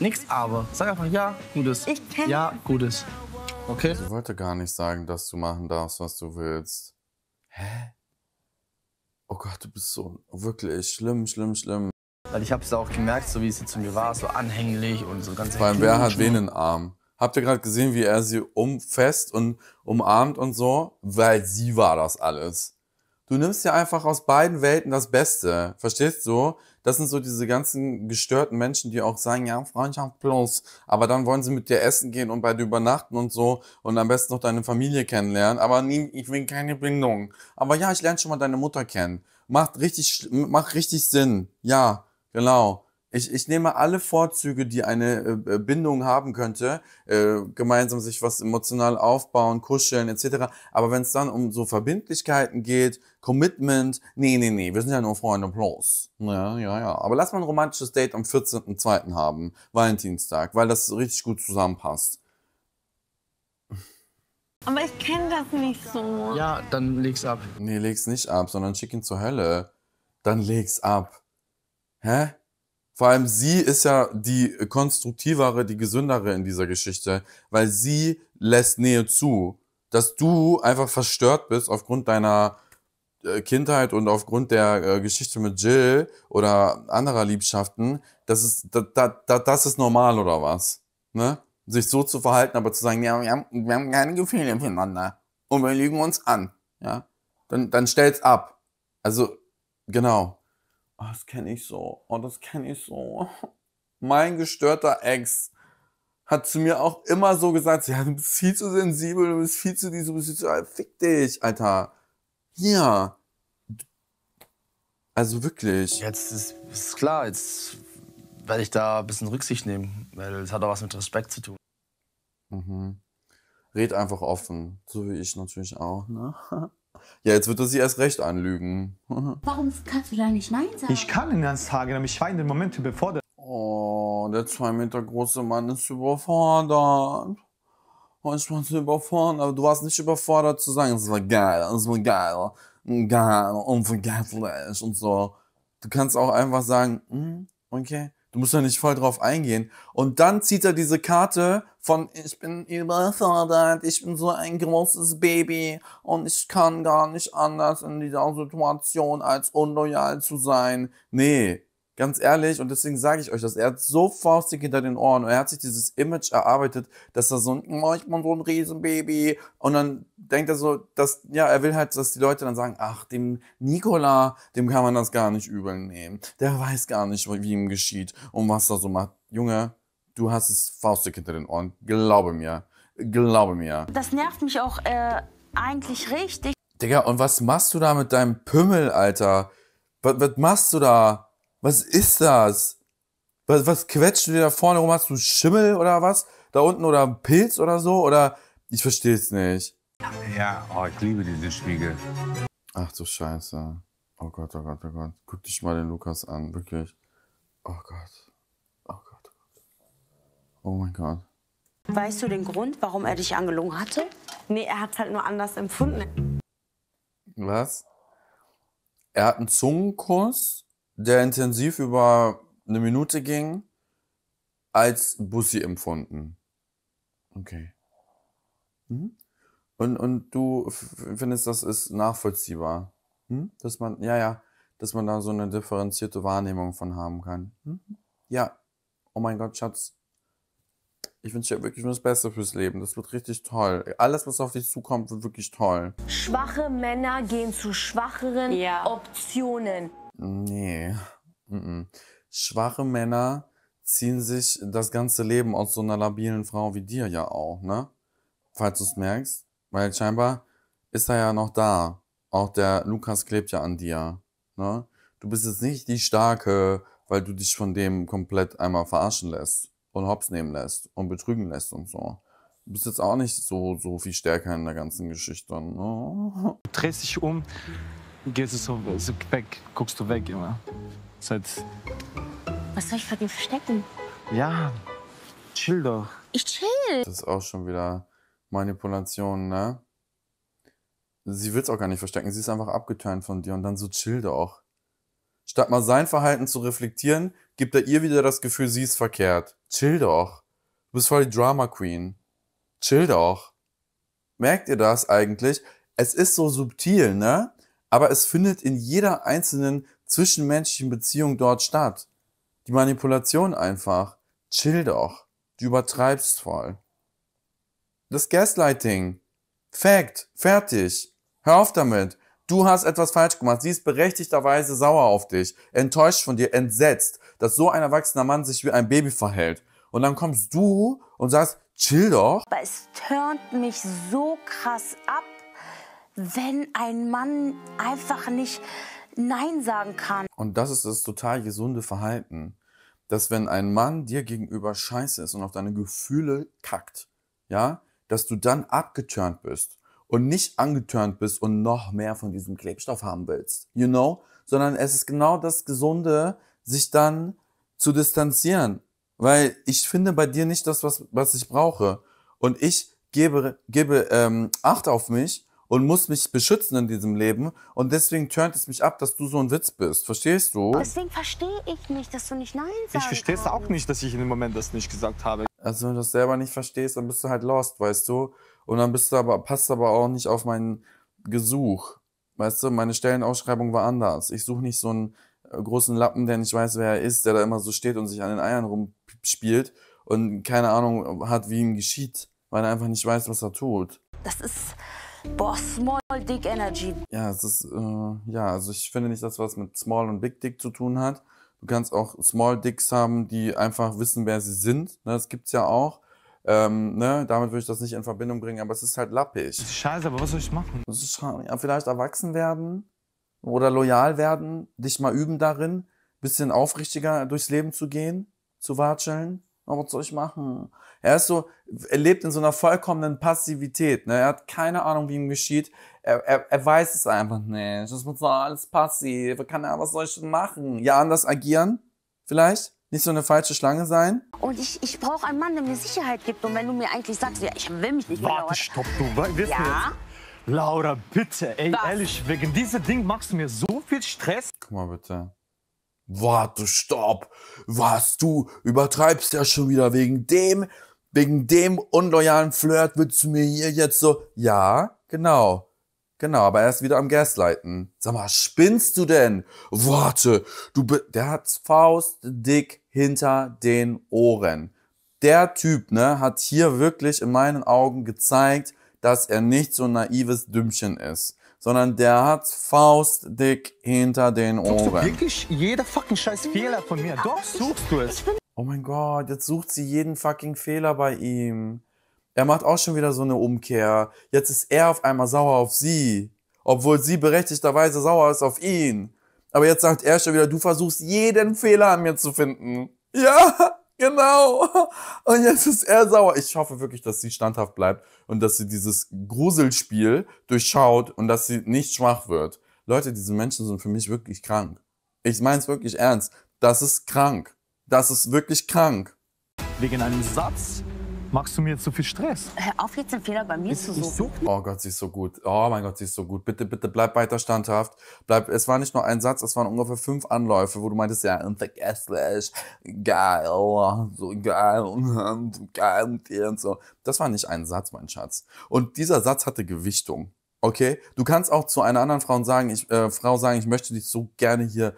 Nix aber. Sag einfach ja, Gutes. Ich kenne. Ja, Gutes. Okay? Sie wollte gar nicht sagen, dass du machen darfst, was du willst. Hä? Oh Gott, du bist so wirklich schlimm. Weil ich habe es auch gemerkt, so wie es jetzt zu mir war, so anhänglich und so ganz. Vor allem, wer hat wen in den Arm? Habt ihr gerade gesehen, wie er sie umfasst und umarmt und so? Weil sie war das alles. Du nimmst ja einfach aus beiden Welten das Beste. Verstehst du? Das sind so diese ganzen gestörten Menschen, die auch sagen, ja, Freundschaft bloß. Aber dann wollen sie mit dir essen gehen und bei dir übernachten und so. Und am besten noch deine Familie kennenlernen. Aber nie, ich will keine Bindung. Aber ja, ich lerne schon mal deine Mutter kennen. Macht richtig Sinn. Ja, genau. Ich nehme alle Vorzüge, die eine Bindung haben könnte, gemeinsam sich was emotional aufbauen, kuscheln etc. Aber wenn es dann um so Verbindlichkeiten geht, Commitment, nee, wir sind ja nur Freunde plus. Ja. Aber lass mal ein romantisches Date am 14.02. haben, Valentinstag, weil das richtig gut zusammenpasst. Aber ich kenne das nicht so. Ja, dann leg's ab. Nee, leg's nicht ab, sondern schick ihn zur Hölle. Dann leg's ab. Hä? Vor allem sie ist ja die konstruktivere, die gesündere in dieser Geschichte, weil sie lässt Nähe zu, dass du einfach verstört bist aufgrund deiner Kindheit und aufgrund der Geschichte mit Jill oder anderer Liebschaften. Das ist normal oder was? Ne? Sich so zu verhalten, aber zu sagen, ja, wir haben keine Gefühle miteinander und wir lügen uns an. Ja? Dann stell's ab. Also genau. Oh, das kenne ich so. Oh, das kenne ich so. Mein gestörter Ex hat zu mir auch immer so gesagt, ja, du bist viel zu sensibel, du bist viel zu dies, du bist viel zu... Fick dich, Alter. Ja. Also wirklich. Jetzt ist klar, jetzt werde ich da ein bisschen Rücksicht nehmen, weil es hat auch was mit Respekt zu tun. Mhm. Red einfach offen, so wie ich natürlich auch, ne? Ja, jetzt wird er sie erst recht anlügen. Warum kannst du da nicht Nein sagen? Ich kann den ganzen Tag, nämlich ich war in dem Moment überfordert. Oh, der 2 Meter große Mann ist überfordert. Oh, ich war so überfordert, aber du warst nicht überfordert zu sagen, es war geil, unvergesslich und so. Du kannst auch einfach sagen, okay, du musst ja nicht voll drauf eingehen. Und dann zieht er diese Karte von ich bin überfordert, ich bin so ein großes Baby und ich kann gar nicht anders in dieser Situation als unloyal zu sein. Nee, ganz ehrlich, und deswegen sage ich euch das, er hat so faustig hinter den Ohren und er hat sich dieses Image erarbeitet, dass er so ein, oh, ich bin so ein Riesenbaby, und dann denkt er so, dass, ja, er will halt, dass die Leute dann sagen, ach, dem Nikola, dem kann man das gar nicht übel nehmen, der weiß gar nicht, wie ihm geschieht und was er so macht. Junge, du hast es faustig hinter den Ohren, glaube mir, glaube mir. Das nervt mich auch eigentlich richtig. Digga, und was machst du da mit deinem Pimmel, Alter? Was machst du da? Was ist das? Was quetscht du dir da vorne rum? Hast du Schimmel oder was? Da unten oder einen Pilz oder so? Oder ich verstehe es nicht. Ja, oh, ich liebe diesen Spiegel. Ach du Scheiße. Oh Gott, oh Gott, oh Gott. Guck dich mal den Lukas an, wirklich. Oh Gott. Oh Gott. Oh mein Gott. Weißt du den Grund, warum er dich angelogen hatte? Nee, er hat es halt nur anders empfunden. Was? Er hat einen Zungenkuss, der intensiv über eine Minute ging, als Bussi empfunden. Okay. Mhm. Und du findest, das ist nachvollziehbar, mhm? Dass man, ja, ja, dass man da so eine differenzierte Wahrnehmung von haben kann. Mhm. Ja. Oh mein Gott, Schatz. Ich wünsche dir wirklich nur das Beste fürs Leben. Das wird richtig toll. Alles, was auf dich zukommt, wird wirklich toll. Schwache Männer gehen zu schwacheren, ja, Optionen. Nee. Mm-mm. Schwache Männer ziehen sich das ganze Leben aus so einer labilen Frau wie dir ja auch, ne? Falls du es merkst. Weil scheinbar ist er ja noch da. Auch der Lukas klebt ja an dir, ne? Du bist jetzt nicht die Starke, weil du dich von dem komplett einmal verarschen lässt und hops nehmen lässt und betrügen lässt und so. Du bist jetzt auch nicht so viel stärker in der ganzen Geschichte, ne? Du drehst dich um. Gehst du so weg, guckst du weg immer. Seit. Was soll ich vor dir verstecken? Ja, chill doch. Ich chill. Das ist auch schon wieder Manipulation, ne? Sie will es auch gar nicht verstecken, sie ist einfach abgeturnt von dir und dann so chill doch. Statt mal sein Verhalten zu reflektieren, gibt er ihr wieder das Gefühl, sie ist verkehrt. Chill doch. Du bist voll die Drama Queen. Chill doch. Merkt ihr das eigentlich? Es ist so subtil, ne? Aber es findet in jeder einzelnen zwischenmenschlichen Beziehung dort statt. Die Manipulation einfach. Chill doch. Du übertreibst voll. Das Gaslighting. Fact. Fertig. Hör auf damit. Du hast etwas falsch gemacht. Sie ist berechtigterweise sauer auf dich. Enttäuscht von dir. Entsetzt. Dass so ein erwachsener Mann sich wie ein Baby verhält. Und dann kommst du und sagst, chill doch. Aber es turnt mich so krass ab, wenn ein Mann einfach nicht Nein sagen kann. Und das ist das total gesunde Verhalten. Dass wenn ein Mann dir gegenüber scheiße ist und auf deine Gefühle kackt, ja, dass du dann abgeturnt bist und nicht angeturnt bist und noch mehr von diesem Klebstoff haben willst. You know? Sondern es ist genau das Gesunde, sich dann zu distanzieren. Weil ich finde bei dir nicht das, was ich brauche. Und ich gebe Acht auf mich und muss mich beschützen in diesem Leben. Und deswegen turnt es mich ab, dass du so ein Witz bist. Verstehst du? Deswegen verstehe ich nicht, dass du nicht Nein sagst. Ich verstehe es auch nicht, dass ich in dem Moment das nicht gesagt habe. Also wenn du das selber nicht verstehst, dann bist du halt lost, weißt du? Und dann bist du passt aber auch nicht auf mein Gesuch. Weißt du, meine Stellenausschreibung war anders. Ich suche nicht so einen großen Lappen, der nicht weiß, wer er ist, der da immer so steht und sich an den Eiern rumspielt und keine Ahnung hat, wie ihm geschieht, weil er einfach nicht weiß, was er tut. Das ist... Boah, Small Dick Energy. Ja, es ist, ja, also ich finde nicht, dass was mit Small und Big Dick zu tun hat. Du kannst auch Small Dicks haben, die einfach wissen, wer sie sind. Ne, das gibt's ja auch. Ne, damit würde ich das nicht in Verbindung bringen, aber es ist halt lappig. Das ist scheiße, aber was soll ich machen? Das ist vielleicht erwachsen werden oder loyal werden, dich mal üben darin, bisschen aufrichtiger durchs Leben zu gehen, zu watscheln. Aber was soll ich machen? Er lebt in so einer vollkommenen Passivität, ne? Er hat keine Ahnung, wie ihm geschieht. Er weiß es einfach nicht. Das wird so alles passiv. Was soll ich denn machen? Ja, anders agieren? Vielleicht? Nicht so eine falsche Schlange sein? Und ich brauche einen Mann, der mir Sicherheit gibt. Und wenn du mir eigentlich sagst, ja, ich will mich nicht verlauern. Warte, stopp, du wirst ja? Laura, bitte, ey, was? Ehrlich, wegen diesem Ding machst du mir so viel Stress. Guck mal bitte. Warte, stopp. Was, du übertreibst ja schon wieder wegen dem? wegen dem unloyalen Flirt würdest du mir hier jetzt so, ja, genau. Genau, aber er ist wieder am Gaslighten. Sag mal, spinnst du denn? Warte, der hat faustdick hinter den Ohren. Der Typ, ne, hat hier wirklich in meinen Augen gezeigt, dass er nicht so ein naives Dümmchen ist, sondern der hat faustdick hinter den Ohren. Suchst du wirklich jeder fucking scheiß Fehler von mir? Doch, suchst du es. Oh mein Gott, jetzt sucht sie jeden fucking Fehler bei ihm. Er macht auch schon wieder so eine Umkehr. Jetzt ist er auf einmal sauer auf sie, obwohl sie berechtigterweise sauer ist auf ihn. Aber jetzt sagt er schon wieder, du versuchst jeden Fehler an mir zu finden. Ja, genau. Und jetzt ist er sauer. Ich hoffe wirklich, dass sie standhaft bleibt und dass sie dieses Gruselspiel durchschaut und dass sie nicht schwach wird. Leute, diese Menschen sind für mich wirklich krank. Ich meine es wirklich ernst. Das ist krank. Das ist wirklich krank. Wegen einem Satz... Machst du mir jetzt so viel Stress? Hör auf, jetzt einen Fehler bei mir zu suchen. Oh Gott, sie ist so gut. Oh mein Gott, sie ist so gut. Bitte, bitte, bleib weiter standhaft. Bleib. Es war nicht nur ein Satz, es waren ungefähr 5 Anläufe, wo du meintest, ja, unvergesslich, geil, so geil und geil und so. Das war nicht ein Satz, mein Schatz. Und dieser Satz hatte Gewichtung, okay? Du kannst auch zu einer anderen Frau sagen, ich möchte dich so gerne hier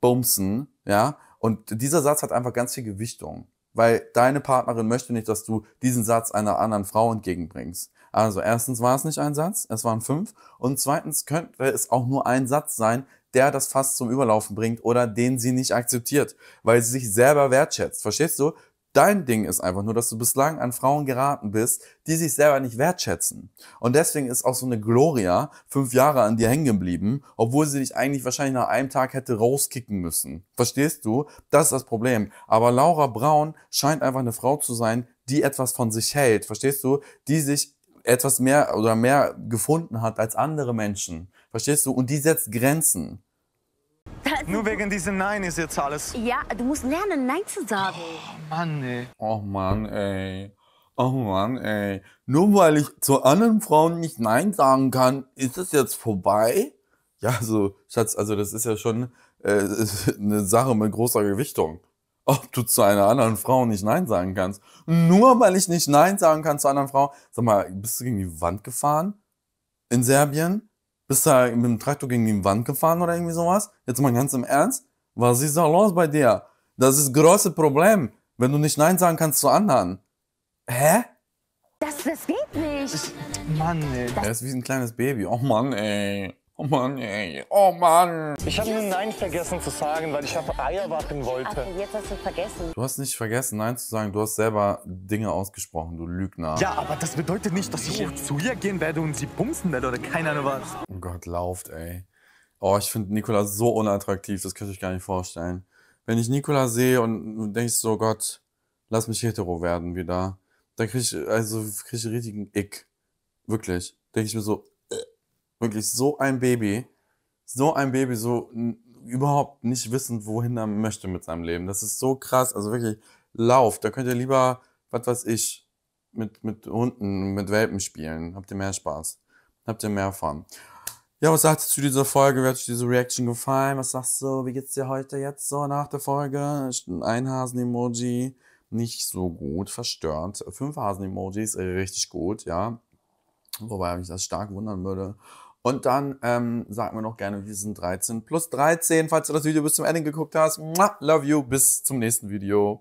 bumsen, ja? Und dieser Satz hat einfach ganz viel Gewichtung. Weil deine Partnerin möchte nicht, dass du diesen Satz einer anderen Frau entgegenbringst. Also erstens war es nicht ein Satz, es waren 5. Und zweitens könnte es auch nur ein Satz sein, der das Fass zum Überlaufen bringt oder den sie nicht akzeptiert, weil sie sich selber wertschätzt. Verstehst du? Dein Ding ist einfach nur, dass du bislang an Frauen geraten bist, die sich selber nicht wertschätzen. Und deswegen ist auch so eine Gloria 5 Jahre an dir hängen geblieben, obwohl sie dich eigentlich wahrscheinlich nach einem Tag hätte rauskicken müssen. Verstehst du? Das ist das Problem. Aber Laura Braun scheint einfach eine Frau zu sein, die etwas von sich hält. Verstehst du? Die sich etwas mehr oder mehr gefunden hat als andere Menschen. Verstehst du? Und die setzt Grenzen. Nur wegen diesem Nein ist jetzt alles. Ja, du musst lernen, Nein zu sagen. Oh Mann, ey. Oh Mann, ey. Oh Mann, ey. Nur weil ich zu anderen Frauen nicht Nein sagen kann, ist das jetzt vorbei? Ja, so, Schatz, also das ist ja schon eine Sache mit großer Gewichtung. Ob du zu einer anderen Frau nicht Nein sagen kannst. Nur weil ich nicht Nein sagen kann zu anderen Frauen. Sag mal, bist du gegen die Wand gefahren? In Serbien? Bist du mit dem Traktor gegen die Wand gefahren oder irgendwie sowas? Jetzt mal ganz im Ernst, was ist da los bei dir? Das ist das größte Problem, wenn du nicht Nein sagen kannst zu anderen. Hä? Das geht nicht. Mann, ey. Er ist wie ein kleines Baby. Oh Mann, ey. Oh Mann, ey. Oh Mann. Ich habe nur Nein vergessen zu sagen, weil ich auf Eier warten wollte. Ach, jetzt hast du vergessen. Du hast nicht vergessen, Nein zu sagen. Du hast selber Dinge ausgesprochen, du Lügner. Ja, aber das bedeutet nicht, dass ich zu ihr gehen werde und sie bumsen werde oder keine Ahnung was. Oh Gott, lauft, ey. Oh, ich finde Nikola so unattraktiv. Das könnt ihr euch gar nicht vorstellen. Wenn ich Nikola sehe und denke so, Gott, lass mich hetero werden wieder. Dann krieg ich einen richtigen Ick. Wirklich. Denke ich mir so, wirklich so ein Baby, so überhaupt nicht wissend, wohin er möchte mit seinem Leben. Das ist so krass, also wirklich, lauft, da könnt ihr lieber, was weiß ich, mit Hunden, mit Welpen spielen. Habt ihr mehr Spaß, habt ihr mehr Fun. Ja, was sagst du zu dieser Folge? Wie hat euch diese Reaction gefallen? Was sagst du, wie geht's dir heute jetzt so nach der Folge? Ein Hasen-Emoji, nicht so gut, verstört. 5 Hasen-Emojis, richtig gut, ja. Wobei mich das stark wundern würde. Und dann sagt mir noch gerne, wir sind 13 plus 13, falls du das Video bis zum Ende geguckt hast. Love you, bis zum nächsten Video.